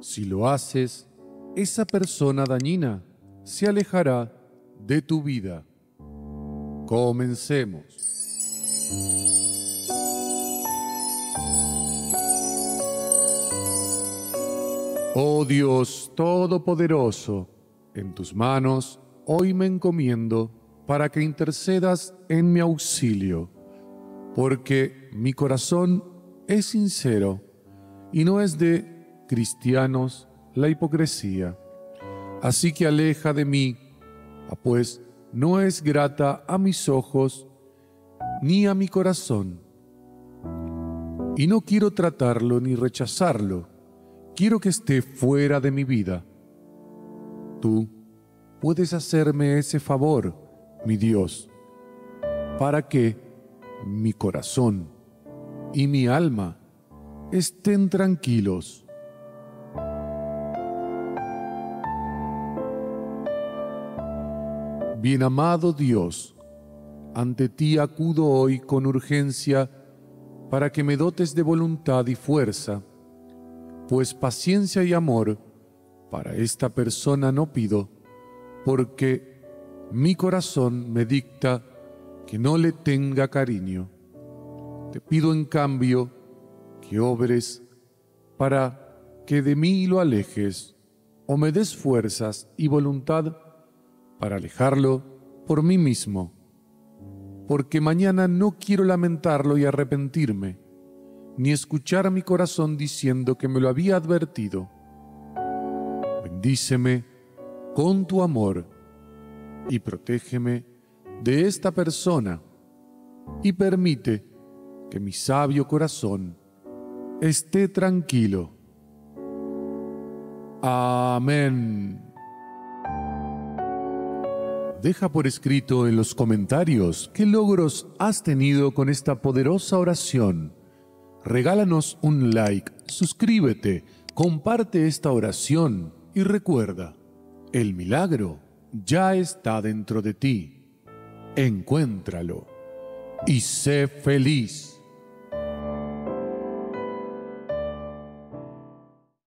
Si lo haces, esa persona dañina se alejará de tu vida. Comencemos. Oh Dios Todopoderoso, en tus manos hoy me encomiendo para que intercedas en mi auxilio, porque mi corazón es sincero y no es de cristianos la hipocresía. Así que aleja de mí, pues no es grata a mis ojos ni a mi corazón. Y no quiero tratarlo ni rechazarlo, quiero que esté fuera de mi vida. Tú puedes hacerme ese favor, mi Dios, para que mi corazón y mi alma estén tranquilos. Bienamado Dios, ante ti acudo hoy con urgencia para que me dotes de voluntad y fuerza, pues paciencia y amor para esta persona no pido, porque mi corazón me dicta que no le tenga cariño. Te pido en cambio que obres para que de mí lo alejes, o me des fuerzas y voluntad para alejarlo por mí mismo, porque mañana no quiero lamentarlo y arrepentirme, ni escuchar a mi corazón diciendo que me lo había advertido. Bendíceme con tu amor y protégeme de esta persona, y permite que mi sabio corazón esté tranquilo. Amén. Deja por escrito en los comentarios qué logros has tenido con esta poderosa oración. Regálanos un like, suscríbete, comparte esta oración y recuerda, el milagro ya está dentro de ti. Encuéntralo y sé feliz.